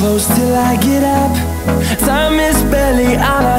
close till I get up. Time is barely on our